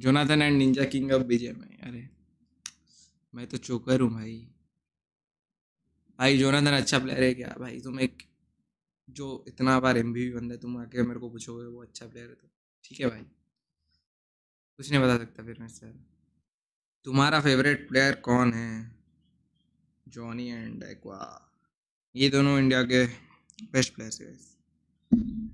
Jonathan and ninja king of बीजेम है। अरे मैं तो चोकर हूँ भाई। भाई जोनाथन अच्छा प्लेयर है क्या भाई? तुम एक जो इतना बार एमबीपी बंदा है, तुम आके मेरे को पूछोगे वो अच्छा प्लेयर है तो ठीक है भाई, कुछ नहीं बता सकता। फिर मैं सर, तुम्हारा फेवरेट प्लेयर कौन है? जॉनी एंड एक्वा, ये दोनों इंडिया के बेस्ट प्लेयर्स हैं।